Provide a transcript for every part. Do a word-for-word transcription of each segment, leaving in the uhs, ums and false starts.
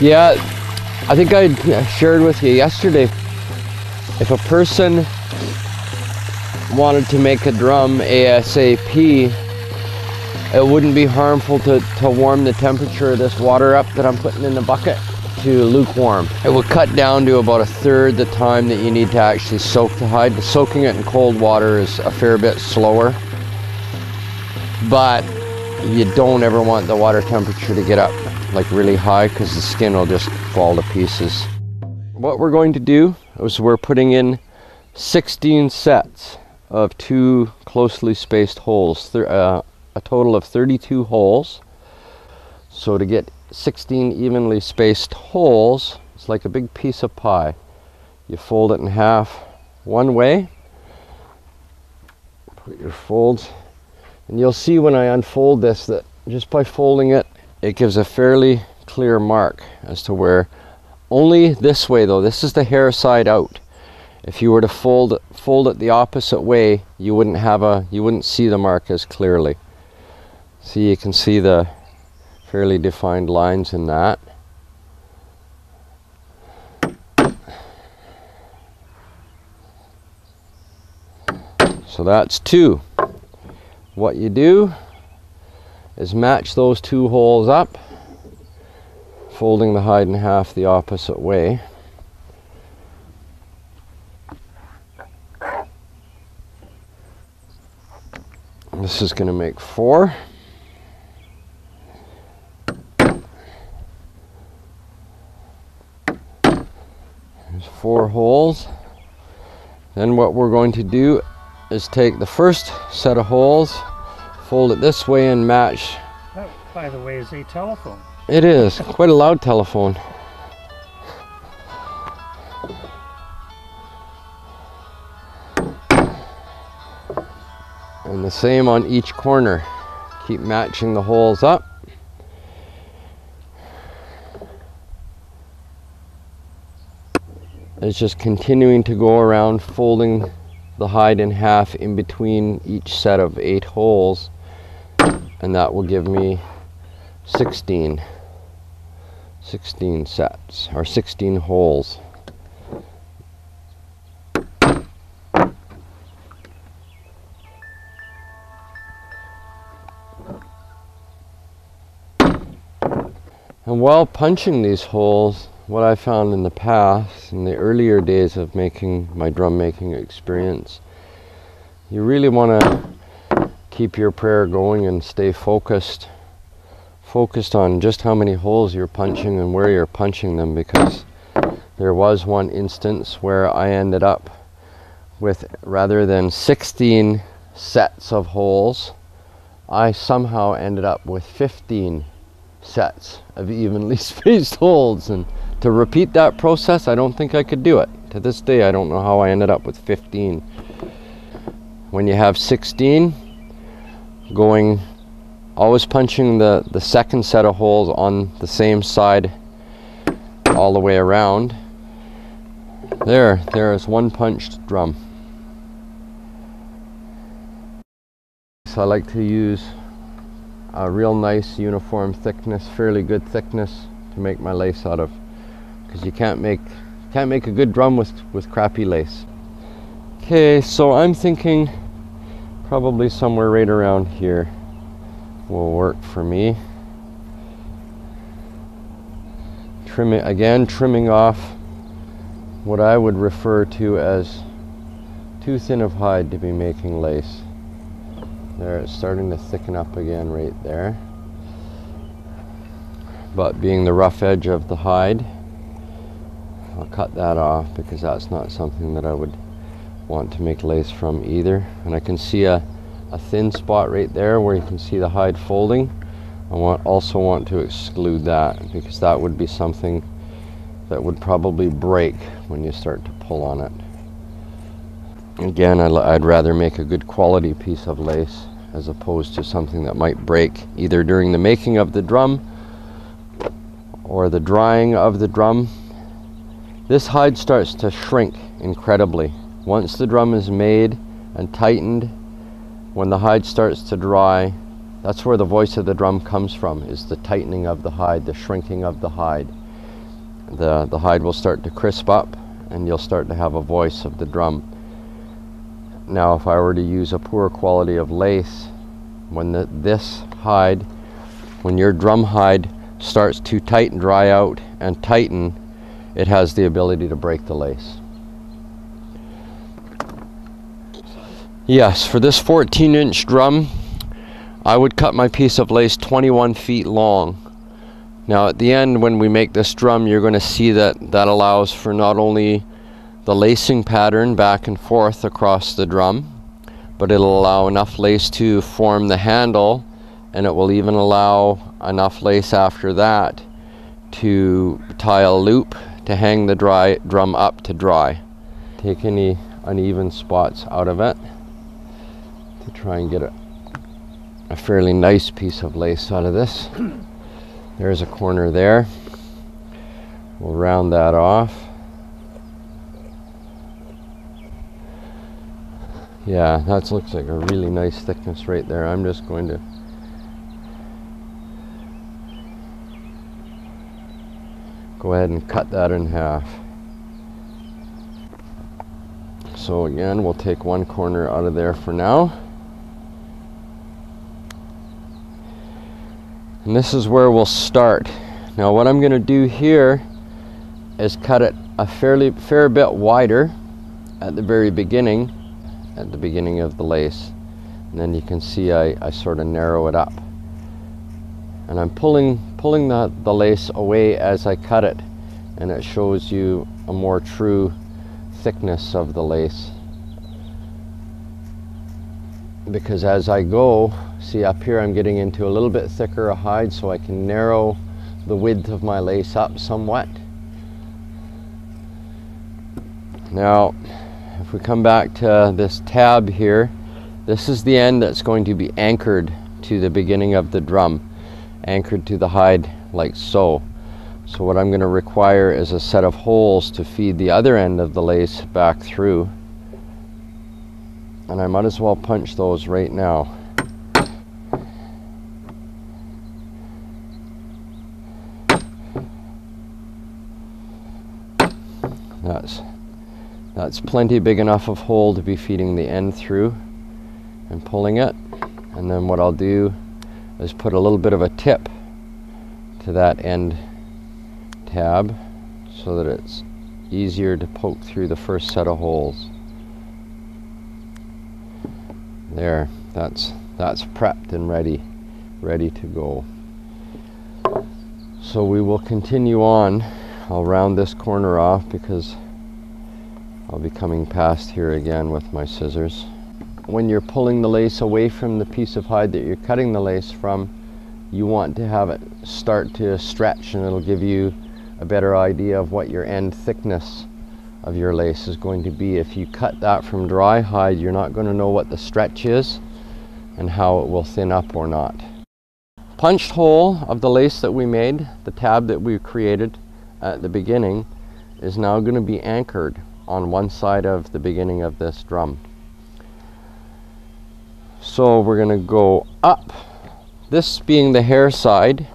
Yeah, I think I shared with you yesterday, if a person wanted to make a drum ASAP, it wouldn't be harmful to, to warm the temperature of this water up that I'm putting in the bucket to lukewarm. It will cut down to about a third the time that you need to actually soak the hide. Soaking it in cold water is a fair bit slower, but you don't ever want the water temperature to get up like really high because the skin will just fall to pieces. What we're going to do is we're putting in sixteen sets of two closely spaced holes, uh, a total of thirty-two holes. So to get sixteen evenly spaced holes, it's like a big piece of pie. You fold it in half one way, put your folds, and you'll see when I unfold this that just by folding it, it gives a fairly clear mark as to where. Only this way though, this is the hair side out. If you were to fold fold it the opposite way, you wouldn't have a you wouldn't see the mark as clearly. See, you can see the fairly defined lines in that. So that's two. What you do is match those two holes up, folding the hide in half the opposite way. This is going to make four. There's four holes. Then what we're going to do is take the first set of holes, fold it this way and match. That, by the way, is a telephone. It is. Quite a loud telephone. And the same on each corner. Keep matching the holes up. It's just continuing to go around folding the hide in half in between each set of eight holes, and that will give me sixteen sets, or sixteen holes. And while punching these holes, what I found in the past, in the earlier days of making my drum making experience, you really want to keep your prayer going and stay focused. Focused on just how many holes you're punching and where you're punching them, because there was one instance where I ended up with, rather than sixteen sets of holes, I somehow ended up with fifteen sets of evenly spaced holes. And to repeat that process, I don't think I could do it. To this day, I don't know how I ended up with fifteen. When you have sixteen going, always punching the, the second set of holes on the same side all the way around. There, there is one punched drum. So I like to use a real nice uniform thickness, fairly good thickness to make my lace out of, because you can't make can't make a good drum with, with crappy lace. Okay, so I'm thinking probably somewhere right around here will work for me. Trimming again, trimming off what I would refer to as too thin of hide to be making lace. There, it's starting to thicken up again right there. But being the rough edge of the hide, I'll cut that off because that's not something that I would want to make lace from either. And I can see a a thin spot right there where you can see the hide folding. I want, also want to exclude that, because that would be something that would probably break when you start to pull on it. Again, I'd, I'd rather make a good quality piece of lace as opposed to something that might break either during the making of the drum or the drying of the drum. This hide starts to shrink incredibly. Once the drum is made and tightened, when the hide starts to dry, that's where the voice of the drum comes from, is the tightening of the hide, the shrinking of the hide. the, the hide will start to crisp up and you'll start to have a voice of the drum. Now if I were to use a poor quality of lace, when the, this hide, when your drum hide starts to tighten, dry out and tighten, it has the ability to break the lace. Yes, for this fourteen inch drum, I would cut my piece of lace twenty-one feet long. Now at the end when we make this drum, you're going to see that that allows for not only the lacing pattern back and forth across the drum, but it'll allow enough lace to form the handle, and it will even allow enough lace after that to tie a loop to hang the dry drum up to dry. Take any uneven spots out of it to try and get a, a fairly nice piece of lace out of this. There's a corner there. We'll round that off. Yeah, that looks like a really nice thickness right there. I'm just going to go ahead and cut that in half. So again, we'll take one corner out of there for now. And this is where we'll start. Now what I'm going to do here is cut it a fairly fair bit wider at the very beginning, at the beginning of the lace, and then you can see I, I sort of narrow it up, and I'm pulling pulling the, the lace away as I cut it, and it shows you a more true thickness of the lace, because as I go, see up here I'm getting into a little bit thicker a hide, so I can narrow the width of my lace up somewhat. Now if we come back to this tab here, this is the end that's going to be anchored to the beginning of the drum, anchored to the hide like so. So what I'm going to require is a set of holes to feed the other end of the lace back through, and I might as well punch those right now. That's That's plenty big enough of hole to be feeding the end through and pulling it. And then what I'll do is put a little bit of a tip to that end tab so that it's easier to poke through the first set of holes. There, that's, that's prepped and ready, ready to go. So we will continue on. I'll round this corner off because I'll be coming past here again with my scissors. When you're pulling the lace away from the piece of hide that you're cutting the lace from, you want to have it start to stretch, and it'll give you a better idea of what your end thickness of your lace is going to be. If you cut that from dry hide, you're not going to know what the stretch is and how it will thin up or not. Punched hole of the lace that we made, the tab that we created at the beginning, is now going to be anchored on one side of the beginning of this drum. So we're going to go up, this being the hair side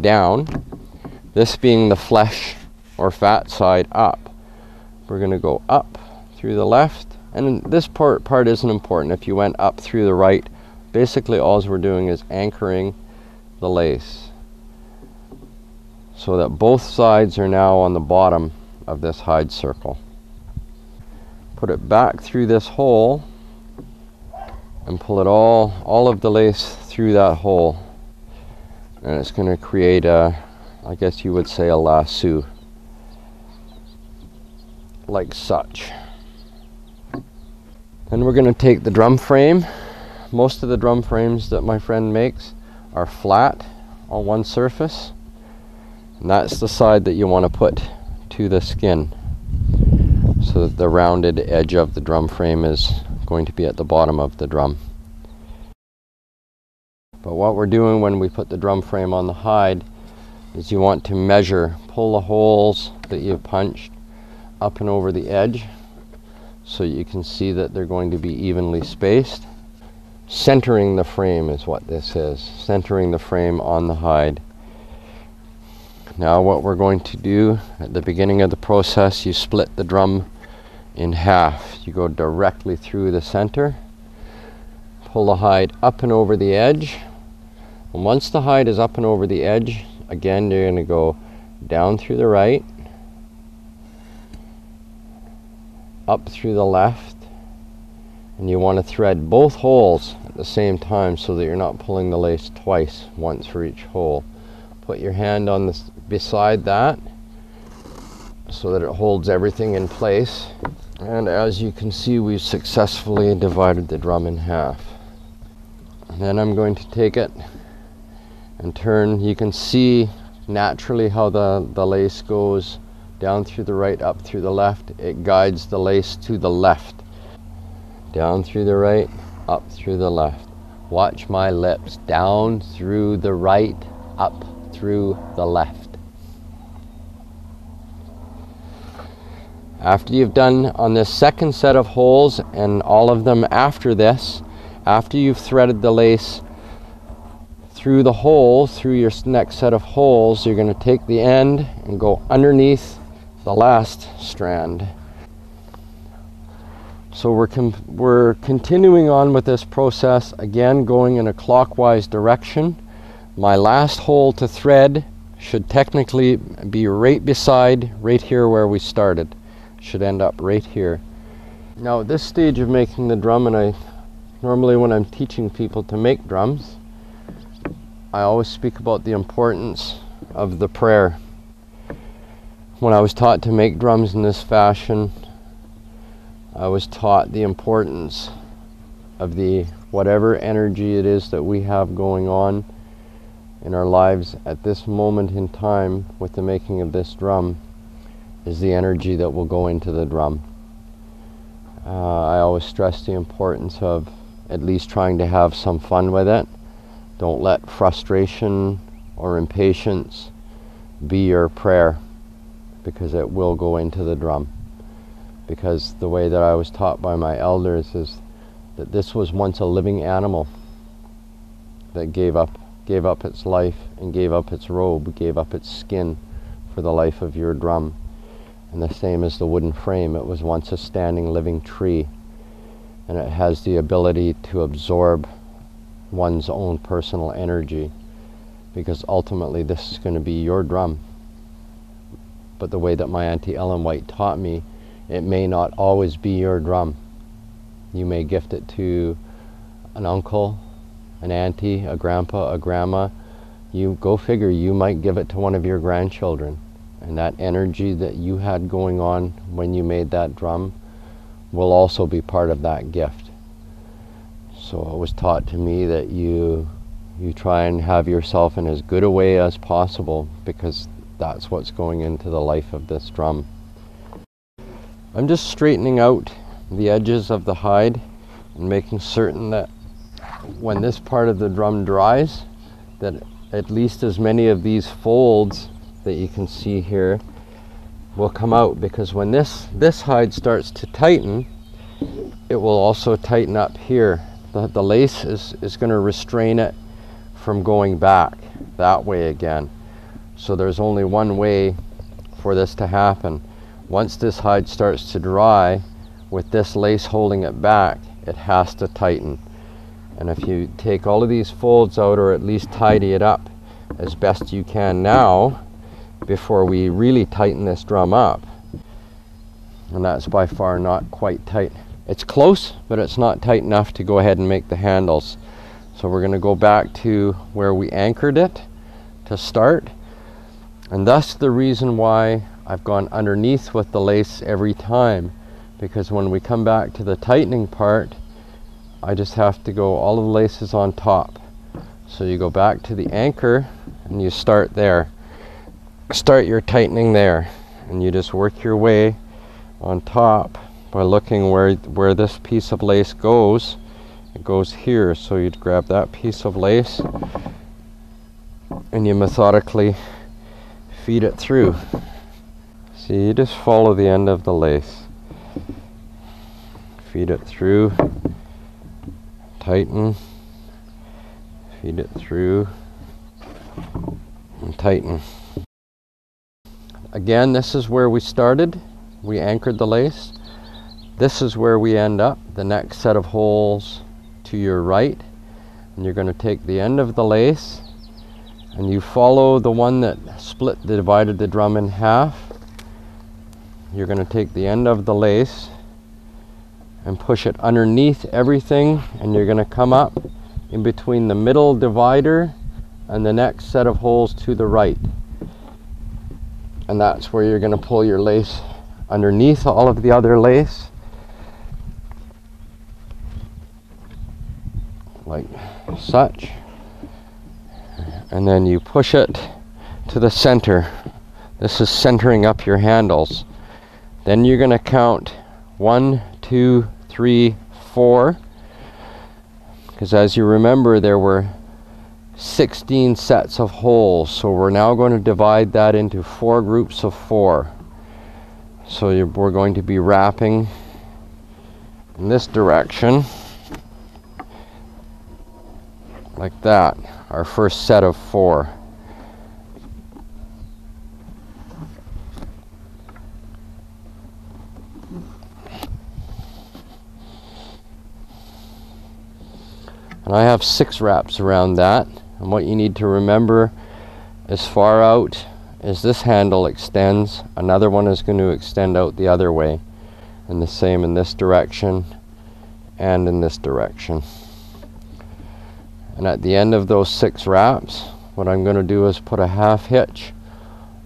down, this being the flesh or fat side up. We're going to go up through the left, and this part part isn't important. If you went up through the right, basically all we're doing is anchoring the lace so that both sides are now on the bottom of this hide circle. Put it back through this hole and pull it all, all of the lace through that hole, and it's going to create a, I guess you would say, a lasso, like such. Then we're going to take the drum frame. Most of the drum frames that my friend makes are flat on one surface, and that's the side that you want to put to the skin, so that the rounded edge of the drum frame is going to be at the bottom of the drum. But what we're doing when we put the drum frame on the hide is you want to measure, pull the holes that you've punched up and over the edge so you can see that they're going to be evenly spaced. Centering the frame is what this is, centering the frame on the hide. Now what we're going to do at the beginning of the process, you split the drum in half. You go directly through the center, pull the hide up and over the edge, and once the hide is up and over the edge, again you're going to go down through the right, up through the left, and you want to thread both holes at the same time so that you're not pulling the lace twice, once for each hole. Put your hand on this beside that so that it holds everything in place, and as you can see we've successfully divided the drum in half. And then I'm going to take it and turn. You can see naturally how the, the lace goes down through the right, up through the left. It guides the lace to the left. Down through the right, up through the left. Watch my lips. Down through the right, up through the left. After you've done on this second set of holes, and all of them after this, after you've threaded the lace through the hole, through your next set of holes, you're going to take the end and go underneath the last strand. So we're, we're continuing on with this process, again going in a clockwise direction. My last hole to thread should technically be right beside, right here where we started. Should end up right here. Now at this stage of making the drum, and I normally when I'm teaching people to make drums, I always speak about the importance of the prayer. When I was taught to make drums in this fashion, I was taught the importance of the whatever energy it is that we have going on in our lives at this moment in time with the making of this drum is the energy that will go into the drum. Uh, I always stress the importance of at least trying to have some fun with it. Don't let frustration or impatience be your prayer, because it will go into the drum. Because the way that I was taught by my elders is that this was once a living animal that gave up, gave up its life and gave up its robe, gave up its skin for the life of your drum. And the same as the wooden frame, it was once a standing living tree, and it has the ability to absorb one's own personal energy, because ultimately this is going to be your drum. But the way that my Auntie Ellen White taught me, it may not always be your drum. You may gift it to an uncle, an auntie, a grandpa, a grandma. You go figure, you might give it to one of your grandchildren, and that energy that you had going on when you made that drum will also be part of that gift. So it was taught to me that you you try and have yourself in as good a way as possible, because that's what's going into the life of this drum. I'm just straightening out the edges of the hide and making certain that when this part of the drum dries, that at least as many of these folds that you can see here will come out, because when this this hide starts to tighten, it will also tighten up here. The, the lace is, is going to restrain it from going back that way again. So there's only one way for this to happen. Once this hide starts to dry, with this lace holding it back, it has to tighten. And if you take all of these folds out, or at least tidy it up as best you can now, before we really tighten this drum up, and that's by far not quite tight. It's close, but it's not tight enough to go ahead and make the handles. So we're going to go back to where we anchored it to start. And that's the reason why I've gone underneath with the lace every time, because when we come back to the tightening part, I just have to go all of the laces on top. So you go back to the anchor and you start there. Start your tightening there, and you just work your way on top by looking where where this piece of lace goes. It goes here, so you'd grab that piece of lace and you methodically feed it through. See, you just follow the end of the lace, feed it through, tighten, feed it through, and tighten. Again, this is where we started. We anchored the lace. This is where we end up, the next set of holes to your right. And you're going to take the end of the lace and you follow the one that split, the, divided the drum in half. You're going to take the end of the lace and push it underneath everything, and you're going to come up in between the middle divider and the next set of holes to the right. And that's where you're going to pull your lace underneath all of the other lace, like such, and then you push it to the center. This is centering up your handles. Then you're going to count one, two, three, four, because as you remember there were sixteen sets of holes, so we're now going to divide that into four groups of four. So you're, we're going to be wrapping in this direction like that, our first set of four. And I have six wraps around that, and what you need to remember as far out as this handle extends, another one is going to extend out the other way, and the same in this direction and in this direction. And at the end of those six wraps, what I'm going to do is put a half hitch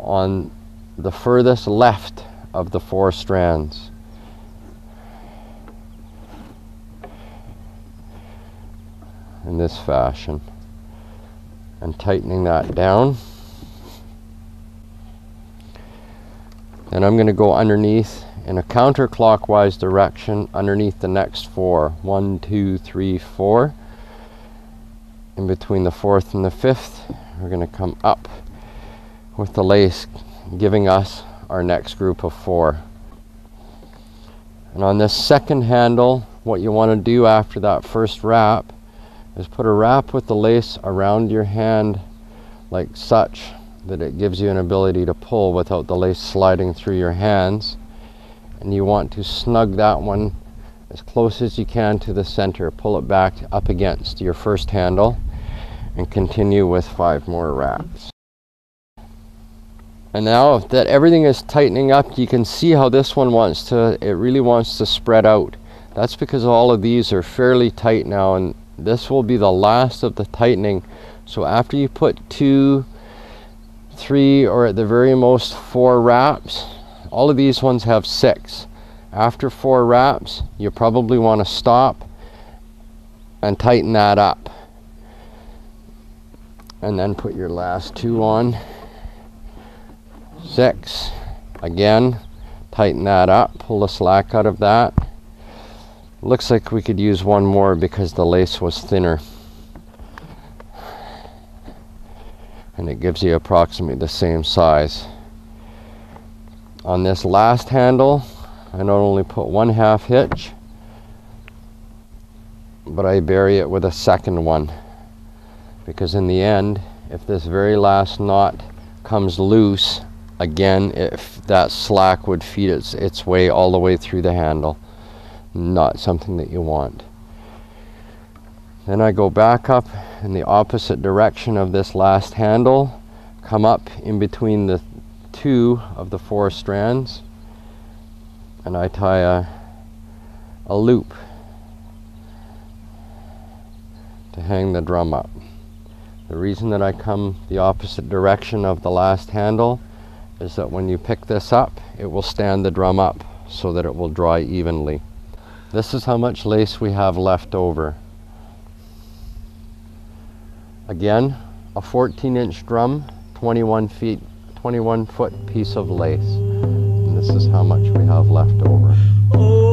on the furthest left of the four strands. In this fashion, and tightening that down. Then I'm going to go underneath in a counterclockwise direction underneath the next four. One, two, three, four. In between the fourth and the fifth, we're going to come up with the lace, giving us our next group of four. And on this second handle, what you want to do after that first wrap is put a wrap with the lace around your hand like such, that it gives you an ability to pull without the lace sliding through your hands. And you want to snug that one as close as you can to the center. Pull it back up against your first handle and continue with five more wraps. And now that everything is tightening up, you can see how this one wants to, it really wants to spread out. That's because all of these are fairly tight now, and this will be the last of the tightening. So after you put two, three, or at the very most four wraps, all of these ones have six. After four wraps, you probably want to stop and tighten that up. And then put your last two on. Six. Again, tighten that up. Pull the slack out of that. Looks like we could use one more because the lace was thinner, and it gives you approximately the same size. On this last handle, I not only put one half hitch, but I bury it with a second one, because in the end, if this very last knot comes loose again, if that slack would feed its, its way all the way through the handle. Not something that you want. Then I go back up in the opposite direction of this last handle, come up in between the two of the four strands, and I tie a, a loop to hang the drum up. The reason that I come the opposite direction of the last handle is that when you pick this up, it will stand the drum up so that it will dry evenly. This is how much lace we have left over. Again, a fourteen inch drum, twenty-one feet, twenty-one foot piece of lace. And this is how much we have left over.